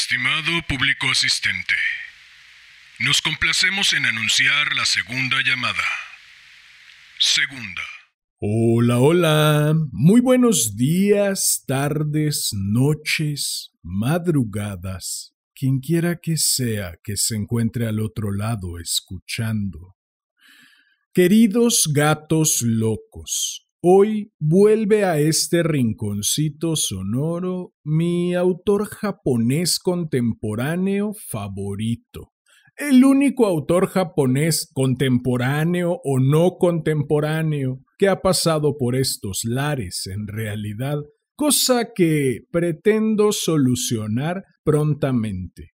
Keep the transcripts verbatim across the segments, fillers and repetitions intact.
Estimado público asistente, nos complacemos en anunciar la segunda llamada. Segunda. Hola, hola. Muy buenos días, tardes, noches, madrugadas. Quien quiera que sea que se encuentre al otro lado escuchando. Queridos gatos locos, hoy vuelve a este rinconcito sonoro mi autor japonés contemporáneo favorito. El único autor japonés contemporáneo o no contemporáneo que ha pasado por estos lares en realidad, cosa que pretendo solucionar prontamente.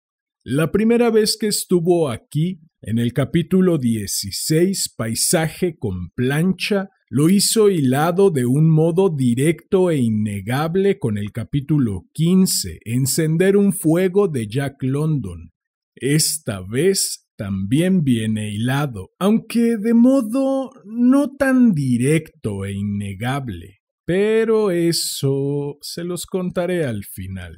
La primera vez que estuvo aquí, en el capítulo dieciséis, Paisaje con plancha, lo hizo hilado de un modo directo e innegable con el capítulo quince, Encender un fuego de Jack London. Esta vez también viene hilado, aunque de modo no tan directo e innegable, pero eso se los contaré al final.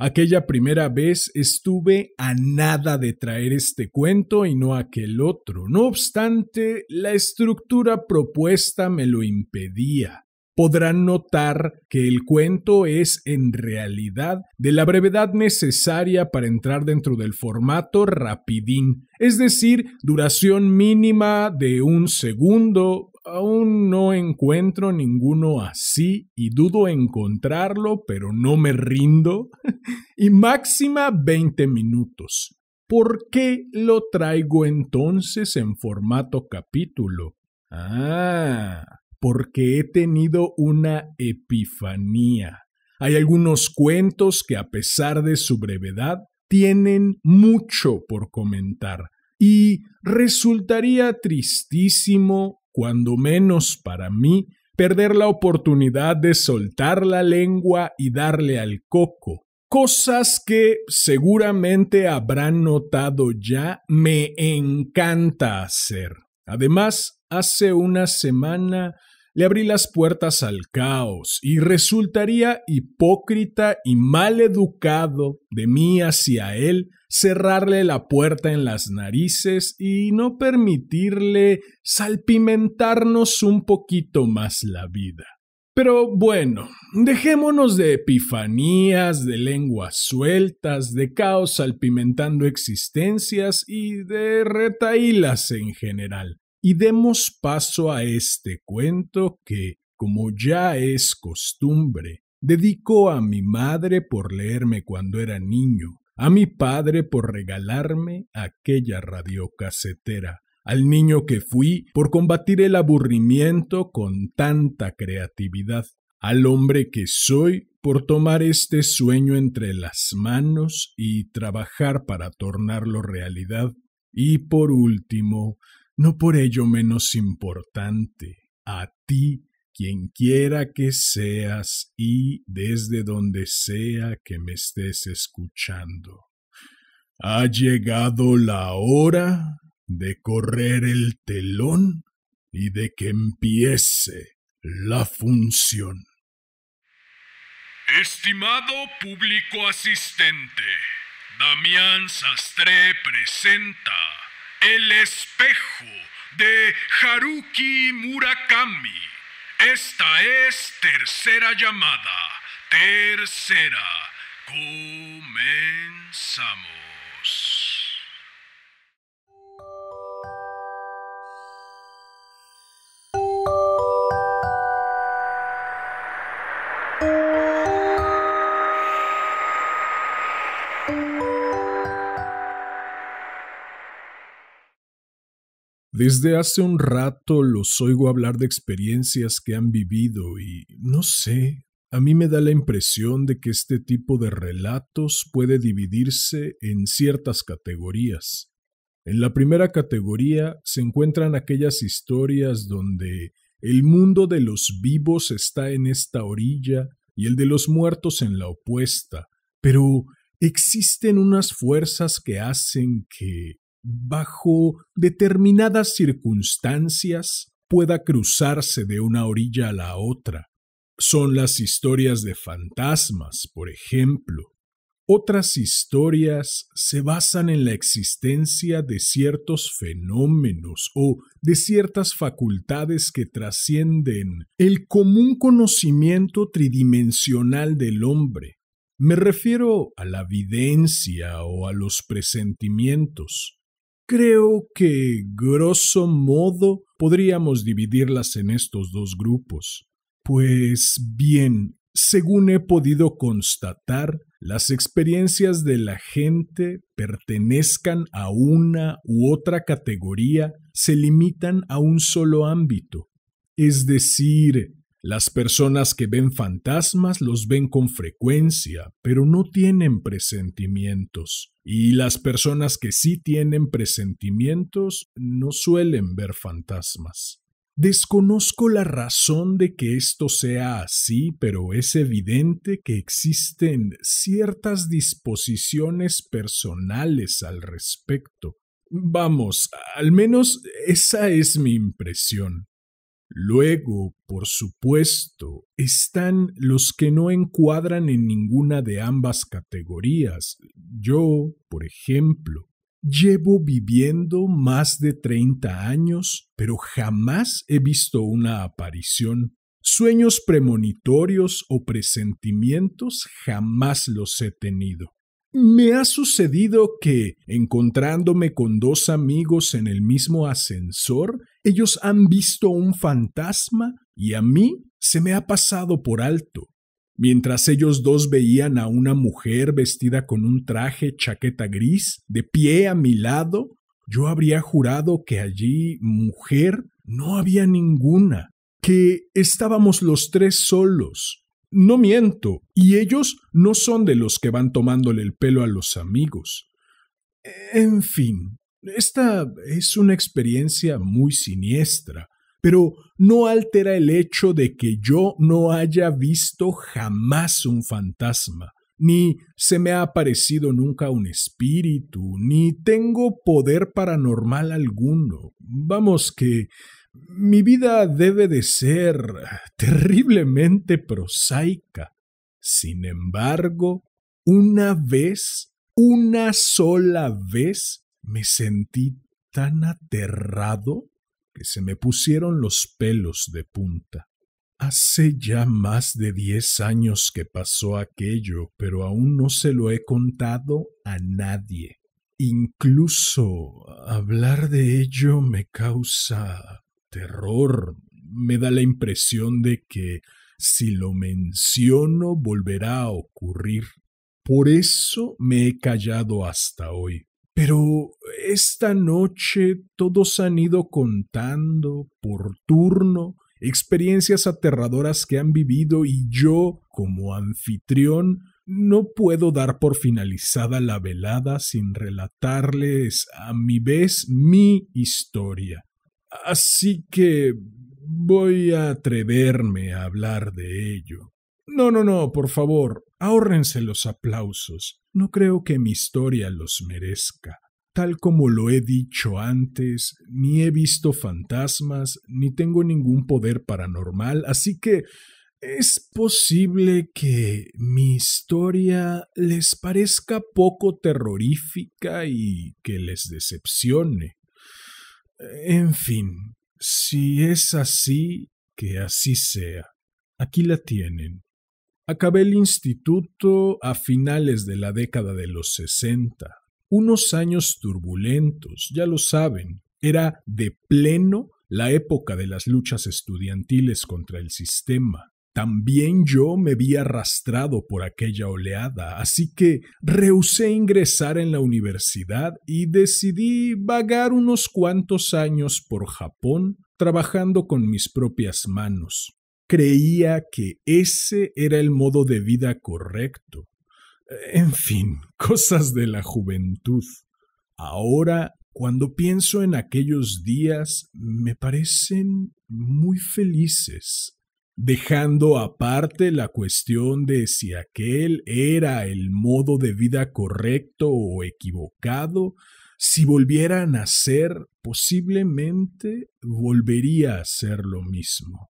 Aquella primera vez estuve a nada de traer este cuento y no aquel otro. No obstante, la estructura propuesta me lo impedía. Podrán notar que el cuento es, en realidad, de la brevedad necesaria para entrar dentro del formato rapidín, es decir, duración mínima de un segundo. Aún no encuentro ninguno así y dudo encontrarlo, pero no me rindo. Y máxima veinte minutos. ¿Por qué lo traigo entonces en formato capítulo? Ah, porque he tenido una epifanía. Hay algunos cuentos que a pesar de su brevedad tienen mucho por comentar y resultaría tristísimo, cuando menos para mí, perder la oportunidad de soltar la lengua y darle al coco. Cosas que seguramente habrán notado ya, me encanta hacer. Además, hace una semana le abrí las puertas al caos y resultaría hipócrita y maleducado de mí hacia él cerrarle la puerta en las narices y no permitirle salpimentarnos un poquito más la vida. Pero bueno, dejémonos de epifanías, de lenguas sueltas, de caos salpimentando existencias y de retaílas en general, y demos paso a este cuento que, como ya es costumbre, dedico a mi madre por leerme cuando era niño, a mi padre por regalarme aquella radiocasetera, al niño que fui por combatir el aburrimiento con tanta creatividad, al hombre que soy por tomar este sueño entre las manos y trabajar para tornarlo realidad, y por último, no por ello menos importante, a ti, quien quiera que seas y desde donde sea que me estés escuchando. Ha llegado la hora de correr el telón y de que empiece la función. Estimado público asistente, Damián Sastré presenta El espejo de Haruki Murakami. Esta es tercera llamada. Tercera. Comenzamos. Desde hace un rato los oigo hablar de experiencias que han vivido y, no sé, a mí me da la impresión de que este tipo de relatos puede dividirse en ciertas categorías. En la primera categoría se encuentran aquellas historias donde el mundo de los vivos está en esta orilla y el de los muertos en la opuesta, pero existen unas fuerzas que hacen que, bajo determinadas circunstancias, pueda cruzarse de una orilla a la otra. Son las historias de fantasmas, por ejemplo. Otras historias se basan en la existencia de ciertos fenómenos o de ciertas facultades que trascienden el común conocimiento tridimensional del hombre. Me refiero a la videncia o a los presentimientos. Creo que, grosso modo, podríamos dividirlas en estos dos grupos. Pues bien, según he podido constatar, las experiencias de la gente, pertenezcan a una u otra categoría, se limitan a un solo ámbito. Es decir, las personas que ven fantasmas los ven con frecuencia, pero no tienen presentimientos. Y las personas que sí tienen presentimientos no suelen ver fantasmas. Desconozco la razón de que esto sea así, pero es evidente que existen ciertas disposiciones personales al respecto. Vamos, al menos esa es mi impresión. Luego, por supuesto, están los que no encuadran en ninguna de ambas categorías. Yo, por ejemplo, llevo viviendo más de treinta años, pero jamás he visto una aparición. Sueños premonitorios o presentimientos jamás los he tenido. Me ha sucedido que, encontrándome con dos amigos en el mismo ascensor, ellos han visto un fantasma y a mí se me ha pasado por alto. Mientras ellos dos veían a una mujer vestida con un traje, chaqueta gris, de pie a mi lado, yo habría jurado que allí, mujer, no había ninguna, que estábamos los tres solos. No miento, y ellos no son de los que van tomándole el pelo a los amigos. En fin, esta es una experiencia muy siniestra. Pero no altera el hecho de que yo no haya visto jamás un fantasma, ni se me ha aparecido nunca un espíritu, ni tengo poder paranormal alguno. Vamos que mi vida debe de ser terriblemente prosaica. Sin embargo, una vez, una sola vez, me sentí tan aterrado que se me pusieron los pelos de punta. Hace ya más de diez años que pasó aquello, pero aún no se lo he contado a nadie. Incluso hablar de ello me causa terror. Me da la impresión de que si lo menciono volverá a ocurrir. Por eso me he callado hasta hoy. Pero esta noche todos han ido contando, por turno, experiencias aterradoras que han vivido y yo, como anfitrión, no puedo dar por finalizada la velada sin relatarles a mi vez mi historia. Así que voy a atreverme a hablar de ello. No, no, no, por favor, ahórrense los aplausos. No creo que mi historia los merezca. Tal como lo he dicho antes, ni he visto fantasmas, ni tengo ningún poder paranormal, así que es posible que mi historia les parezca poco terrorífica y que les decepcione. En fin, si es así, que así sea. Aquí la tienen. Acabé el instituto a finales de la década de los sesenta. Unos años turbulentos, ya lo saben. Era de pleno la época de las luchas estudiantiles contra el sistema. También yo me vi arrastrado por aquella oleada, así que rehusé ingresar en la universidad y decidí vagar unos cuantos años por Japón, trabajando con mis propias manos. Creía que ese era el modo de vida correcto. En fin, cosas de la juventud. Ahora, cuando pienso en aquellos días, me parecen muy felices. Dejando aparte la cuestión de si aquel era el modo de vida correcto o equivocado, si volviera a nacer, posiblemente volvería a hacer lo mismo.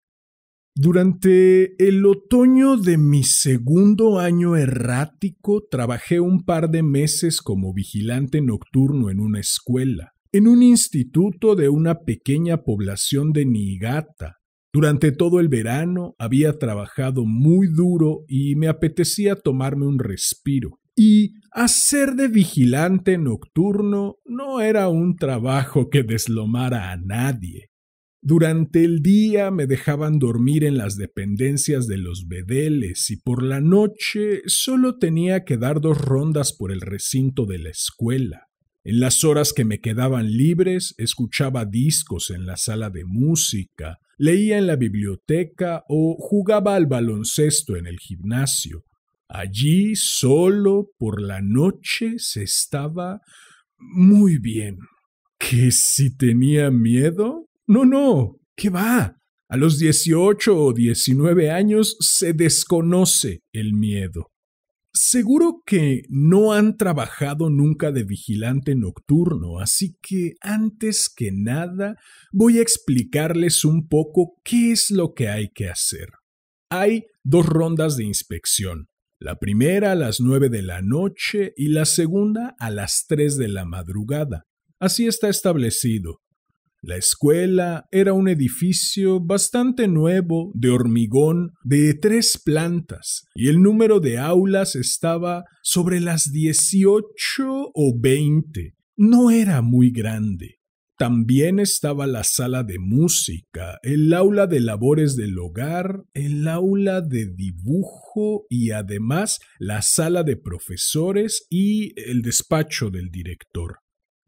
Durante el otoño de mi segundo año errático, trabajé un par de meses como vigilante nocturno en una escuela, en un instituto de una pequeña población de Niigata. Durante todo el verano había trabajado muy duro y me apetecía tomarme un respiro. Y hacer de vigilante nocturno no era un trabajo que deslomara a nadie. Durante el día me dejaban dormir en las dependencias de los bedeles y por la noche solo tenía que dar dos rondas por el recinto de la escuela. En las horas que me quedaban libres, escuchaba discos en la sala de música, leía en la biblioteca o jugaba al baloncesto en el gimnasio. Allí, solo, por la noche, se estaba muy bien. ¿Que si tenía miedo? No, no, ¿qué va? A los dieciocho o diecinueve años se desconoce el miedo. Seguro que no han trabajado nunca de vigilante nocturno, así que antes que nada voy a explicarles un poco qué es lo que hay que hacer. Hay dos rondas de inspección, la primera a las nueve de la noche y la segunda a las tres de la madrugada. Así está establecido. La escuela era un edificio bastante nuevo, de hormigón, de tres plantas, y el número de aulas estaba sobre las dieciocho o veinte. No era muy grande. También estaba la sala de música, el aula de labores del hogar, el aula de dibujo y además la sala de profesores y el despacho del director.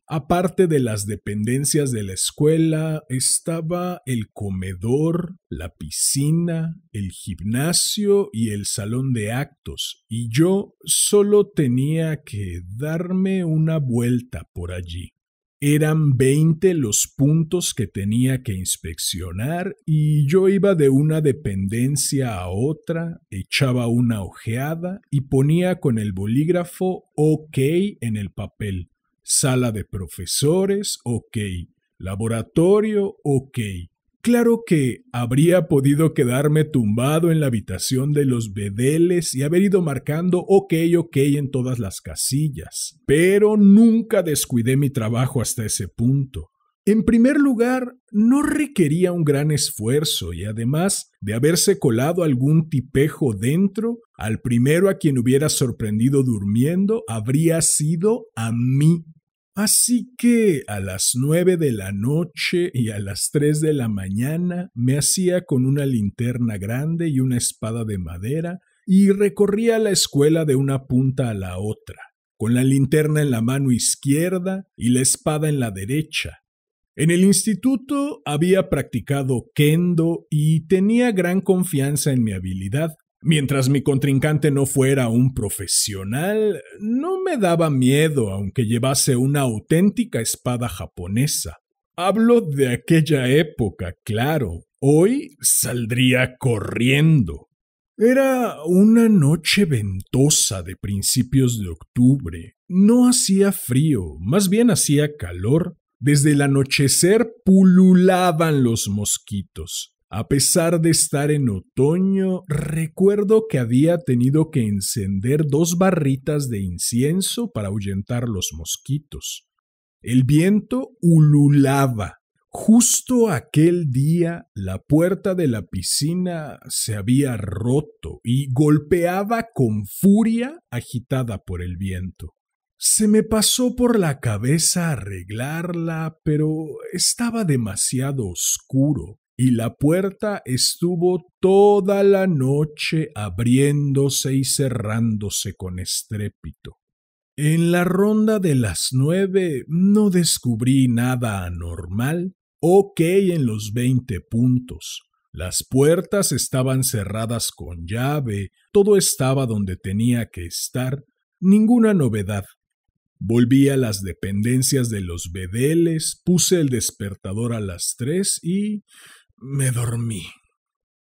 Aparte de las dependencias de la escuela, estaba el comedor, la piscina, el gimnasio y el salón de actos, y yo solo tenía que darme una vuelta por allí. Eran veinte los puntos que tenía que inspeccionar y yo iba de una dependencia a otra, echaba una ojeada y ponía con el bolígrafo OK en el papel. Sala de profesores, ok. Laboratorio, ok. Claro que habría podido quedarme tumbado en la habitación de los bedeles y haber ido marcando ok, ok en todas las casillas, pero nunca descuidé mi trabajo hasta ese punto. En primer lugar, no requería un gran esfuerzo y además de haberse colado algún tipejo dentro, al primero a quien hubiera sorprendido durmiendo habría sido a mí. Así que a las nueve de la noche y a las tres de la mañana me hacía con una linterna grande y una espada de madera y recorría la escuela de una punta a la otra, con la linterna en la mano izquierda y la espada en la derecha. En el instituto había practicado kendo y tenía gran confianza en mi habilidad. Mientras mi contrincante no fuera un profesional, no me daba miedo aunque llevase una auténtica espada japonesa. Hablo de aquella época, claro. Hoy saldría corriendo. Era una noche ventosa de principios de octubre. No hacía frío, más bien hacía calor. Desde el anochecer pululaban los mosquitos. A pesar de estar en otoño, recuerdo que había tenido que encender dos barritas de incienso para ahuyentar los mosquitos. El viento ululaba. Justo aquel día, la puerta de la piscina se había roto y golpeaba con furia, agitada por el viento. Se me pasó por la cabeza arreglarla, pero estaba demasiado oscuro. Y la puerta estuvo toda la noche abriéndose y cerrándose con estrépito. En la ronda de las nueve no descubrí nada anormal. Ok en los veinte puntos. Las puertas estaban cerradas con llave, todo estaba donde tenía que estar, ninguna novedad. Volví a las dependencias de los bedeles, puse el despertador a las tres y me dormí.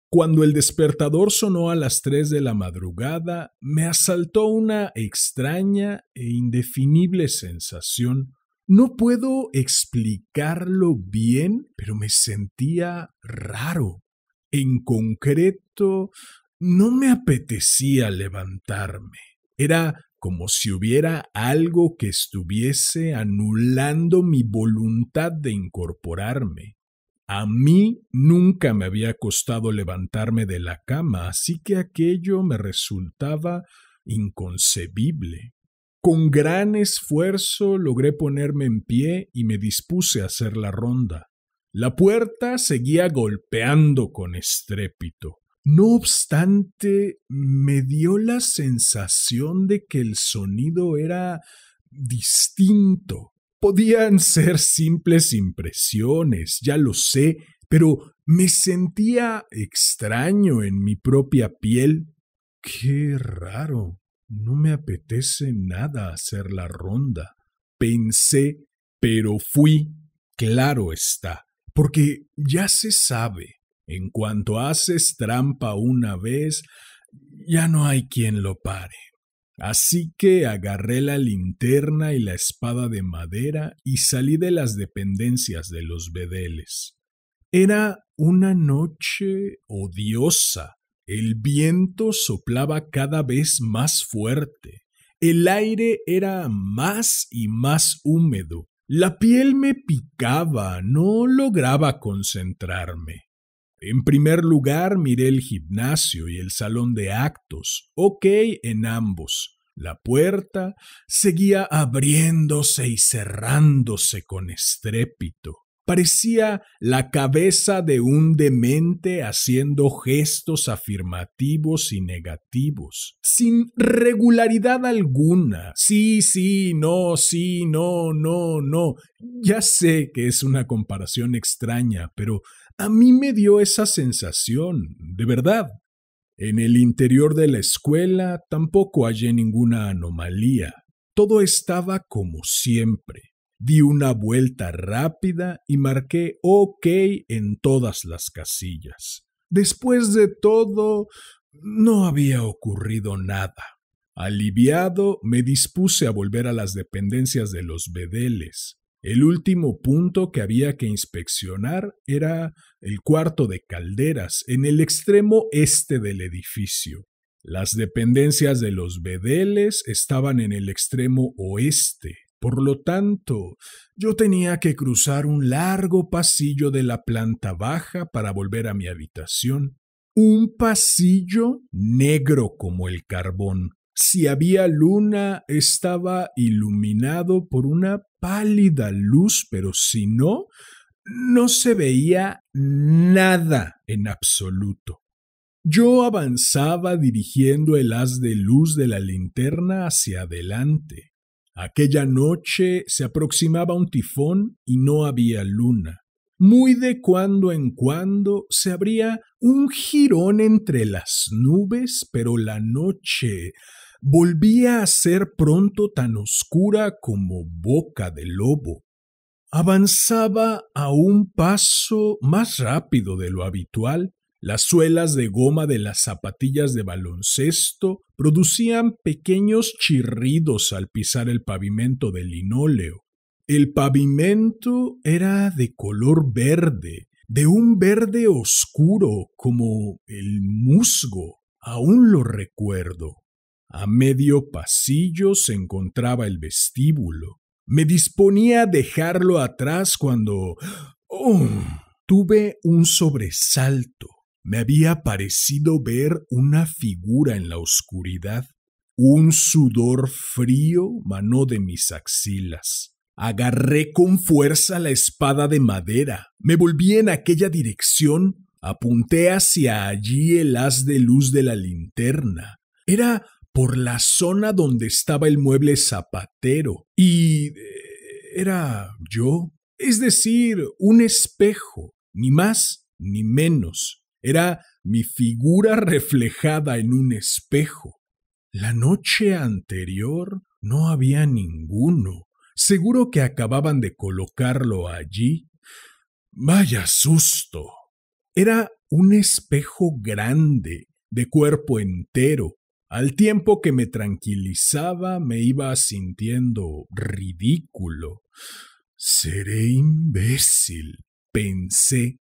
Cuando el despertador sonó a las tres de la madrugada, me asaltó una extraña e indefinible sensación. No puedo explicarlo bien, pero me sentía raro. en concreto, no me apetecía levantarme. Era como si hubiera algo que estuviese anulando mi voluntad de incorporarme. A mí nunca me había costado levantarme de la cama, así que aquello me resultaba inconcebible. Con gran esfuerzo logré ponerme en pie y me dispuse a hacer la ronda. La puerta seguía golpeando con estrépito. No obstante, me dio la sensación de que el sonido era distinto. Podían ser simples impresiones, ya lo sé, pero me sentía extraño en mi propia piel. Qué raro, no me apetece nada hacer la ronda, pensé, pero fui, claro está, porque ya se sabe, en cuanto haces trampa una vez, ya no hay quien lo pare. Así que agarré la linterna y la espada de madera y salí de las dependencias de los bedeles. Era una noche odiosa. El viento soplaba cada vez más fuerte. El aire era más y más húmedo. La piel me picaba, no lograba concentrarme. En primer lugar miré el gimnasio y el salón de actos, ok en ambos. La puerta seguía abriéndose y cerrándose con estrépito. Parecía la cabeza de un demente haciendo gestos afirmativos y negativos, sin regularidad alguna. Sí, sí, no, sí, no, no, no. Ya sé que es una comparación extraña, pero a mí me dio esa sensación, de verdad. En el interior de la escuela tampoco hallé ninguna anomalía. Todo estaba como siempre. Di una vuelta rápida y marqué OK en todas las casillas. Después de todo, no había ocurrido nada. Aliviado, me dispuse a volver a las dependencias de los bedeles. El último punto que había que inspeccionar era el cuarto de calderas, en el extremo este del edificio. Las dependencias de los bedeles estaban en el extremo oeste. Por lo tanto, yo tenía que cruzar un largo pasillo de la planta baja para volver a mi habitación. Un pasillo negro como el carbón. Si había luna, estaba iluminado por una pálida luz, pero si no, no se veía nada en absoluto. Yo avanzaba dirigiendo el haz de luz de la linterna hacia adelante. Aquella noche se aproximaba un tifón y no había luna. Muy de cuando en cuando se abría un jirón entre las nubes, pero la noche volvía a ser pronto tan oscura como boca de lobo. Avanzaba a un paso más rápido de lo habitual. Las suelas de goma de las zapatillas de baloncesto producían pequeños chirridos al pisar el pavimento de linóleo. El pavimento era de color verde, de un verde oscuro como el musgo, aún lo recuerdo. A medio pasillo se encontraba el vestíbulo. Me disponía a dejarlo atrás cuando ¡oh! tuve un sobresalto. Me había parecido ver una figura en la oscuridad. Un sudor frío manó de mis axilas. Agarré con fuerza la espada de madera. Me volví en aquella dirección. Apunté hacia allí el haz de luz de la linterna. Era por la zona donde estaba el mueble zapatero. Y era yo. Es decir, un espejo. Ni más ni menos. Era mi figura reflejada en un espejo. La noche anterior no había ninguno. Seguro que acababan de colocarlo allí. ¡Vaya susto! Era un espejo grande, de cuerpo entero. Al tiempo que me tranquilizaba, me iba sintiendo ridículo. «Seré imbécil», pensé.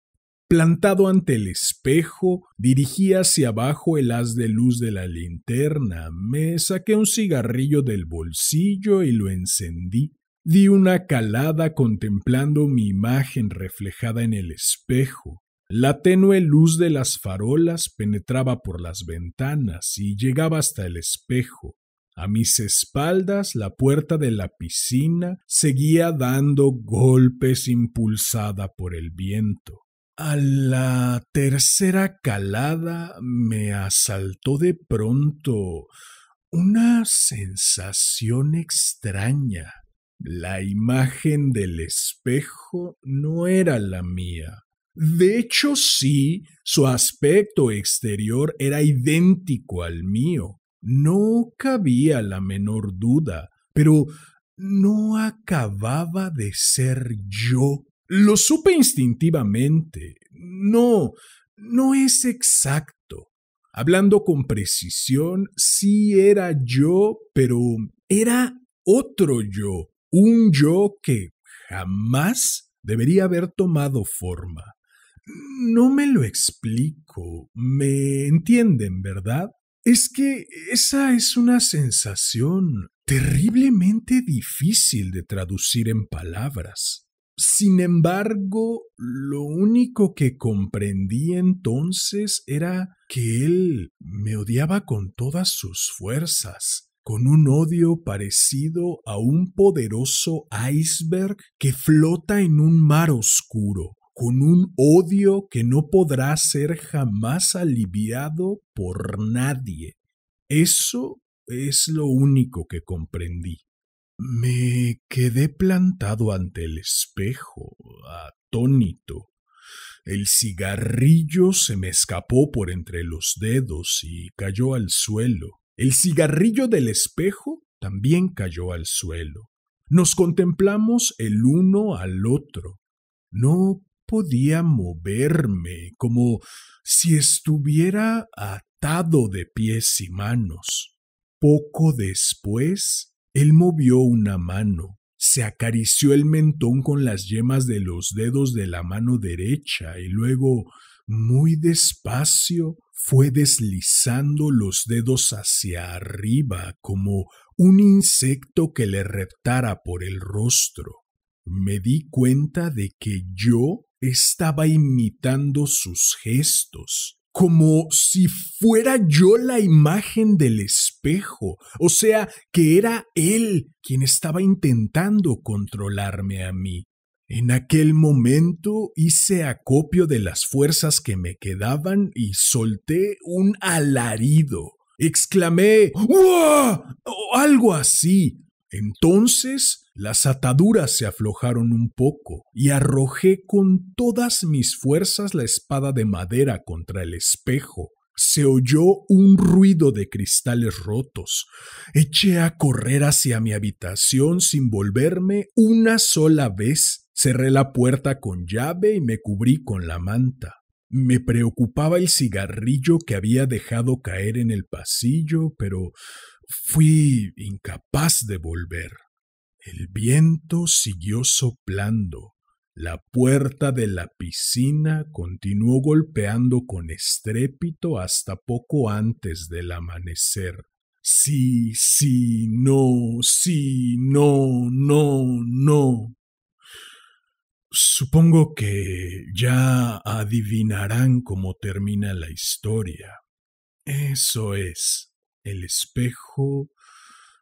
Plantado ante el espejo, dirigí hacia abajo el haz de luz de la linterna, me saqué un cigarrillo del bolsillo y lo encendí. Di una calada contemplando mi imagen reflejada en el espejo. La tenue luz de las farolas penetraba por las ventanas y llegaba hasta el espejo. A mis espaldas la puerta de la piscina seguía dando golpes impulsada por el viento. A la tercera calada me asaltó de pronto una sensación extraña. La imagen del espejo no era la mía. De hecho, sí, su aspecto exterior era idéntico al mío. No cabía la menor duda, pero no acababa de ser yo. Lo supe instintivamente. No, no es exacto. Hablando con precisión, sí era yo, pero era otro yo, un yo que jamás debería haber tomado forma. No me lo explico. ¿Me entienden, verdad? Es que esa es una sensación terriblemente difícil de traducir en palabras. Sin embargo, lo único que comprendí entonces era que él me odiaba con todas sus fuerzas, con un odio parecido a un poderoso iceberg que flota en un mar oscuro, con un odio que no podrá ser jamás aliviado por nadie. Eso es lo único que comprendí. Me quedé plantado ante el espejo, atónito. El cigarrillo se me escapó por entre los dedos y cayó al suelo. El cigarrillo del espejo también cayó al suelo. Nos contemplamos el uno al otro. No podía moverme, como si estuviera atado de pies y manos. Poco después, él movió una mano, se acarició el mentón con las yemas de los dedos de la mano derecha y luego, muy despacio, fue deslizando los dedos hacia arriba como un insecto que le reptara por el rostro. Me di cuenta de que yo estaba imitando sus gestos, como si fuera yo la imagen del espejo, o sea, que era él quien estaba intentando controlarme a mí. En aquel momento hice acopio de las fuerzas que me quedaban y solté un alarido. Exclamé ¡Uah! O algo así. Entonces las ataduras se aflojaron un poco y arrojé con todas mis fuerzas la espada de madera contra el espejo. Se oyó un ruido de cristales rotos. Eché a correr hacia mi habitación sin volverme una sola vez. Cerré la puerta con llave y me cubrí con la manta. Me preocupaba el cigarrillo que había dejado caer en el pasillo, pero fui incapaz de volver. El viento siguió soplando. La puerta de la piscina continuó golpeando con estrépito hasta poco antes del amanecer. Sí, sí, no, sí, no, no, no. Supongo que ya adivinarán cómo termina la historia. Eso es, el espejo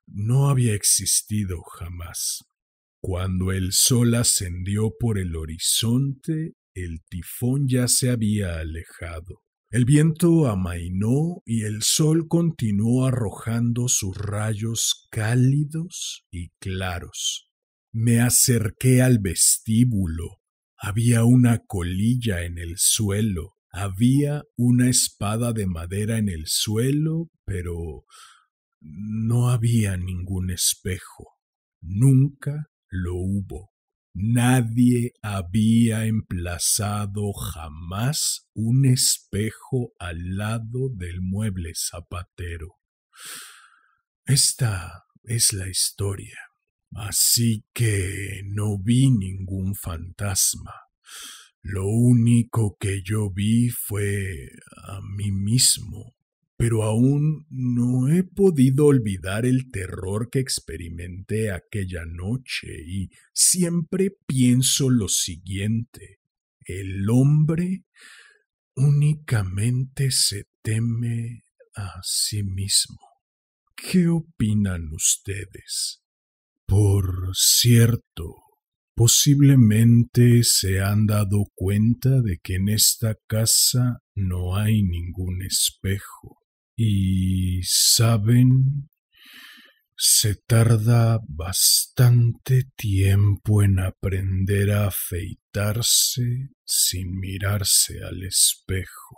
no había existido jamás. Cuando el sol ascendió por el horizonte, el tifón ya se había alejado. El viento amainó y el sol continuó arrojando sus rayos cálidos y claros. Me acerqué al vestíbulo. Había una colilla en el suelo. Había una espada de madera en el suelo, pero no había ningún espejo. Nunca lo hubo. Nadie había emplazado jamás un espejo al lado del mueble zapatero. Esta es la historia. Así que no vi ningún fantasma. Lo único que yo vi fue a mí mismo, pero aún no he podido olvidar el terror que experimenté aquella noche y siempre pienso lo siguiente: el hombre únicamente se teme a sí mismo. ¿Qué opinan ustedes? Por cierto, posiblemente se han dado cuenta de que en esta casa no hay ningún espejo. Y, ¿saben? Se tarda bastante tiempo en aprender a afeitarse sin mirarse al espejo.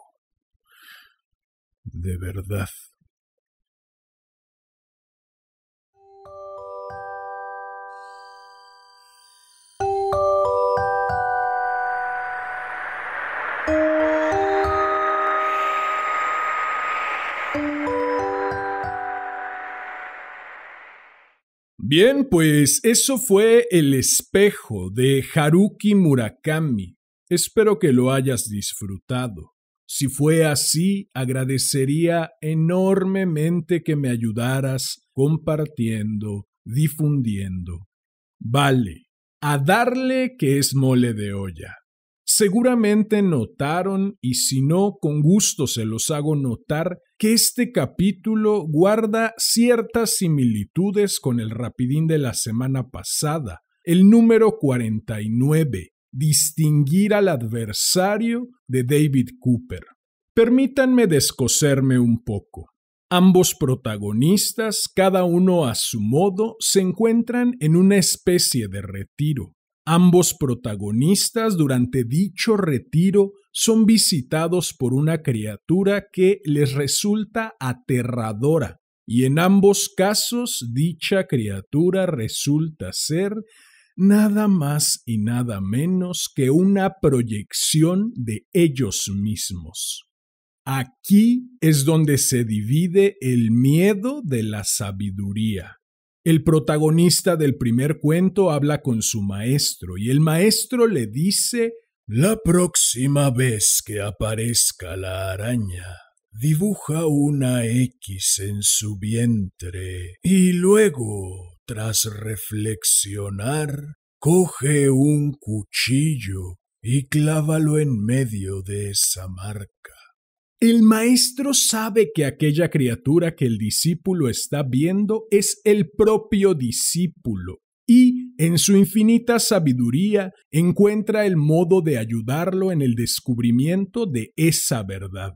De verdad. Bien, pues eso fue El espejo de Haruki Murakami. Espero que lo hayas disfrutado. Si fue así, agradecería enormemente que me ayudaras compartiendo, difundiendo. Vale, a darle que es mole de olla. Seguramente notaron, y si no, con gusto se los hago notar, que este capítulo guarda ciertas similitudes con el rapidín de la semana pasada, el número cuarenta y nueve, Distinguir al adversario, de David Cooper. Permítanme descoserme un poco. Ambos protagonistas, cada uno a su modo, se encuentran en una especie de retiro. Ambos protagonistas durante dicho retiro son visitados por una criatura que les resulta aterradora, y en ambos casos dicha criatura resulta ser nada más y nada menos que una proyección de ellos mismos. Aquí es donde se divide el miedo de la sabiduría. El protagonista del primer cuento habla con su maestro y el maestro le dice: «La próxima vez que aparezca la araña, dibuja una X en su vientre y luego, tras reflexionar, coge un cuchillo y clávalo en medio de esa marca». El maestro sabe que aquella criatura que el discípulo está viendo es el propio discípulo y, en su infinita sabiduría, encuentra el modo de ayudarlo en el descubrimiento de esa verdad.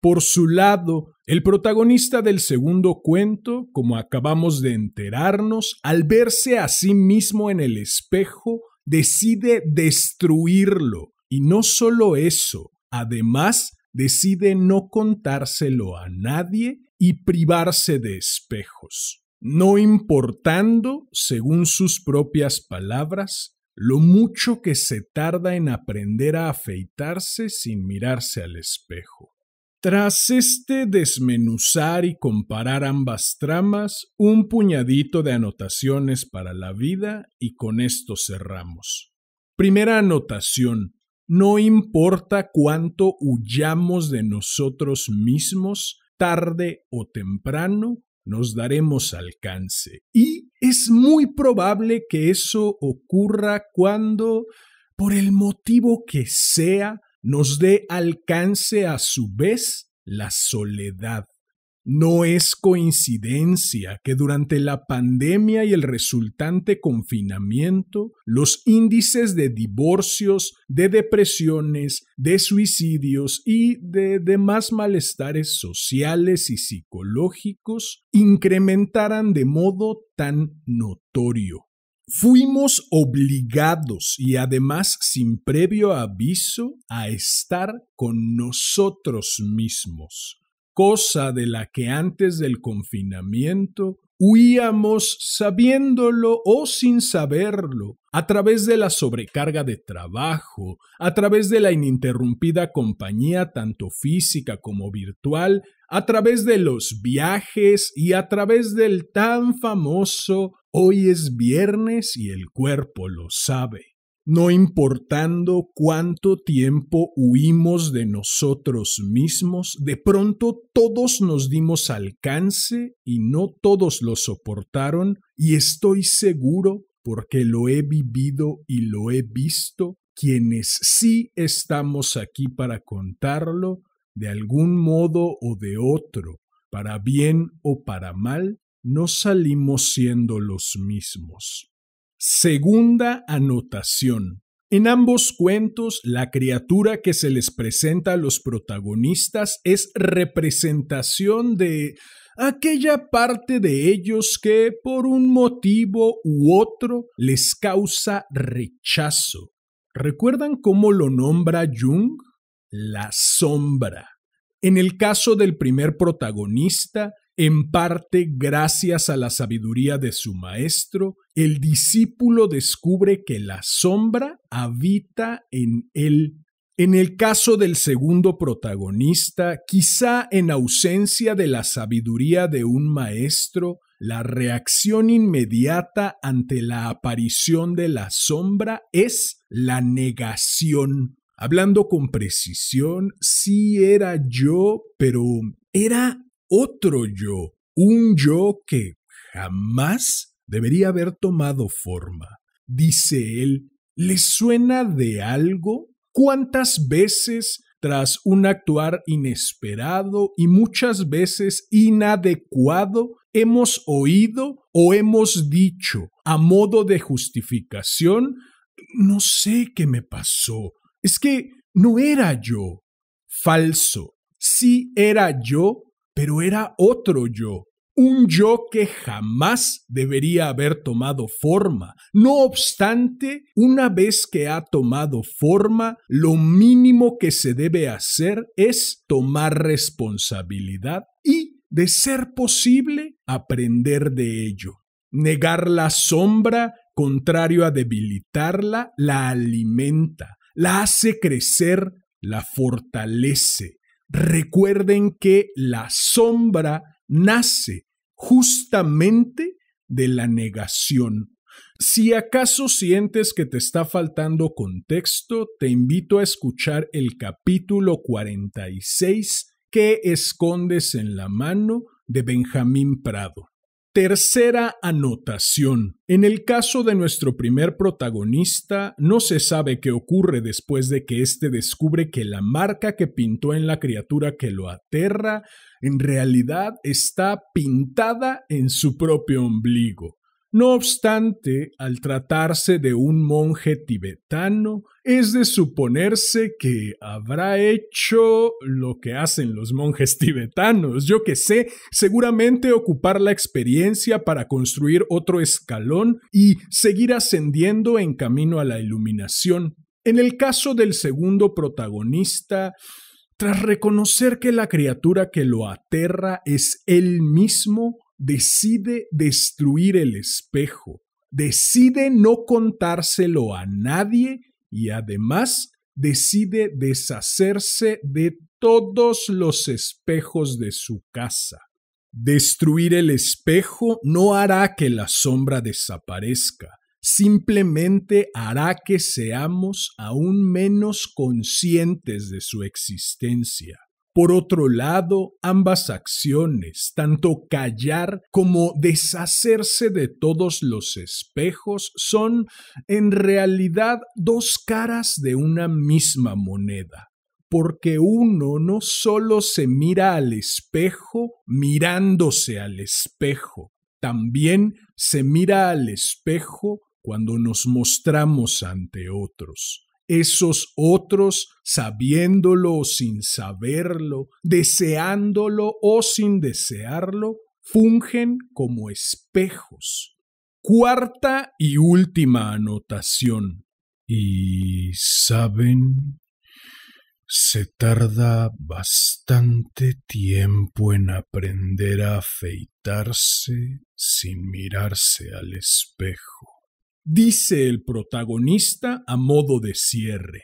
Por su lado, el protagonista del segundo cuento, como acabamos de enterarnos, al verse a sí mismo en el espejo, decide destruirlo. Y no solo eso, además, decide no contárselo a nadie y privarse de espejos, no importando, según sus propias palabras, lo mucho que se tarda en aprender a afeitarse sin mirarse al espejo. Tras este desmenuzar y comparar ambas tramas, un puñadito de anotaciones para la vida y con esto cerramos. Primera anotación: no importa cuánto huyamos de nosotros mismos, tarde o temprano nos daremos alcance. Y es muy probable que eso ocurra cuando, por el motivo que sea, nos dé alcance a su vez la soledad. No es coincidencia que durante la pandemia y el resultante confinamiento, los índices de divorcios, de depresiones, de suicidios y de demás malestares sociales y psicológicos incrementaran de modo tan notorio. Fuimos obligados y además sin previo aviso a estar con nosotros mismos, cosa de la que antes del confinamiento huíamos sabiéndolo o sin saberlo, a través de la sobrecarga de trabajo, a través de la ininterrumpida compañía tanto física como virtual, a través de los viajes y a través del tan famoso «hoy es viernes y el cuerpo lo sabe». no importando cuánto tiempo huimos de nosotros mismos, de pronto todos nos dimos alcance y no todos lo soportaron, y estoy seguro, porque lo he vivido y lo he visto, quienes sí estamos aquí para contarlo, de algún modo o de otro, para bien o para mal, no salimos siendo los mismos. Segunda anotación. En ambos cuentos, la criatura que se les presenta a los protagonistas es representación de aquella parte de ellos que, por un motivo u otro, les causa rechazo. ¿Recuerdan cómo lo nombra Jung? La sombra. En el caso del primer protagonista, en parte gracias a la sabiduría de su maestro, el discípulo descubre que la sombra habita en él. En el caso del segundo protagonista, quizá en ausencia de la sabiduría de un maestro, la reacción inmediata ante la aparición de la sombra es la negación. Hablando con precisión, sí era yo, pero era otro yo, un yo que jamás debería haber tomado forma. Dice él, ¿les suena de algo? ¿Cuántas veces, tras un actuar inesperado y muchas veces inadecuado, hemos oído o hemos dicho, a modo de justificación, no sé qué me pasó, es que no era yo? Falso, sí era yo, pero era otro yo, un yo que jamás debería haber tomado forma. No obstante, una vez que ha tomado forma, lo mínimo que se debe hacer es tomar responsabilidad y, de ser posible, aprender de ello. Negar la sombra, contrario a debilitarla, la alimenta, la hace crecer, la fortalece. Recuerden que la sombra nace justamente de la negación. Si acaso sientes que te está faltando contexto, te invito a escuchar el capítulo cuarenta y seis, ¿Qué escondes en la mano?, de Benjamín Prado. Tercera anotación. En el caso de nuestro primer protagonista, no se sabe qué ocurre después de que éste descubre que la marca que pintó en la criatura que lo aterra, en realidad está pintada en su propio ombligo. No obstante, al tratarse de un monje tibetano, es de suponerse que habrá hecho lo que hacen los monjes tibetanos, yo que sé, seguramente ocupar la experiencia para construir otro escalón y seguir ascendiendo en camino a la iluminación. En el caso del segundo protagonista, tras reconocer que la criatura que lo aterra es él mismo, decide destruir el espejo, decide no contárselo a nadie y además decide deshacerse de todos los espejos de su casa. Destruir el espejo no hará que la sombra desaparezca, simplemente hará que seamos aún menos conscientes de su existencia. Por otro lado, ambas acciones, tanto callar como deshacerse de todos los espejos, son en realidad dos caras de una misma moneda, porque uno no solo se mira al espejo mirándose al espejo, también se mira al espejo cuando nos mostramos ante otros. Esos otros, sabiéndolo o sin saberlo, deseándolo o sin desearlo, fungen como espejos. Cuarta y última anotación. Y, ¿saben? Se tarda bastante tiempo en aprender a afeitarse sin mirarse al espejo. Dice el protagonista a modo de cierre.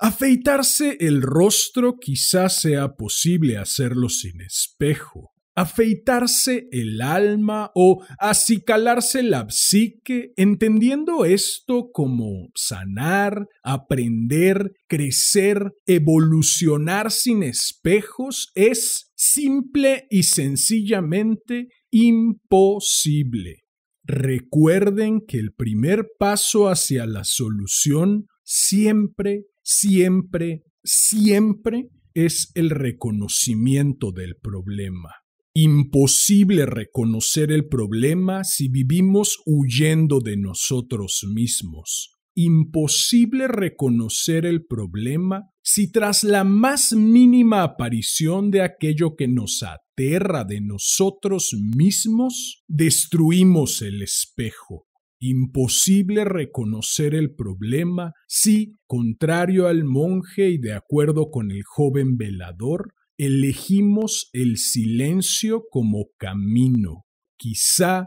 Afeitarse el rostro quizás sea posible hacerlo sin espejo, afeitarse el alma o acicalarse la psique, entendiendo esto como sanar, aprender, crecer, evolucionar sin espejos, es simple y sencillamente imposible. Recuerden que el primer paso hacia la solución siempre, siempre, siempre es el reconocimiento del problema. Imposible reconocer el problema si vivimos huyendo de nosotros mismos. Imposible reconocer el problema si tras la más mínima aparición de aquello que nos aterra de nosotros mismos, destruimos el espejo. Imposible reconocer el problema si, contrario al monje y de acuerdo con el joven velador, elegimos el silencio como camino. Quizá,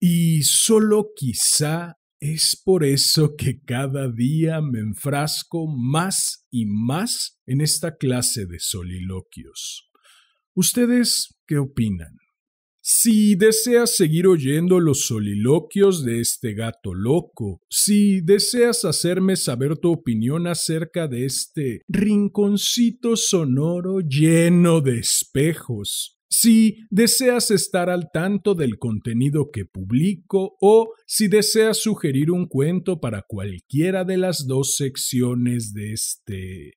y solo quizá, es por eso que cada día me enfrasco más y más en esta clase de soliloquios. ¿Ustedes qué opinan? Si deseas seguir oyendo los soliloquios de este gato loco, si deseas hacerme saber tu opinión acerca de este rinconcito sonoro lleno de espejos, si deseas estar al tanto del contenido que publico o si deseas sugerir un cuento para cualquiera de las dos secciones de este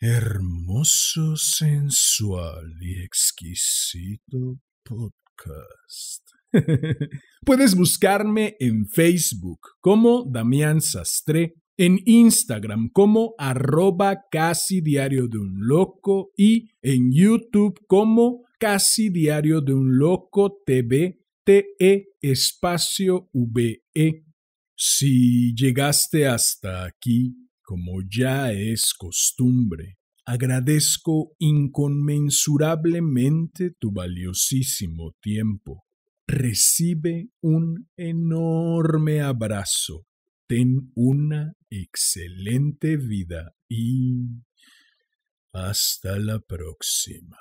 hermoso, sensual y exquisito podcast. Puedes buscarme en Facebook como Damián Sastré, en Instagram como arroba casi diario de un loco y en YouTube como casi diario de un loco T V T E espacio V E. Si llegaste hasta aquí, como ya es costumbre, agradezco inconmensurablemente tu valiosísimo tiempo. Recibe un enorme abrazo. Ten una excelente vida y hasta la próxima.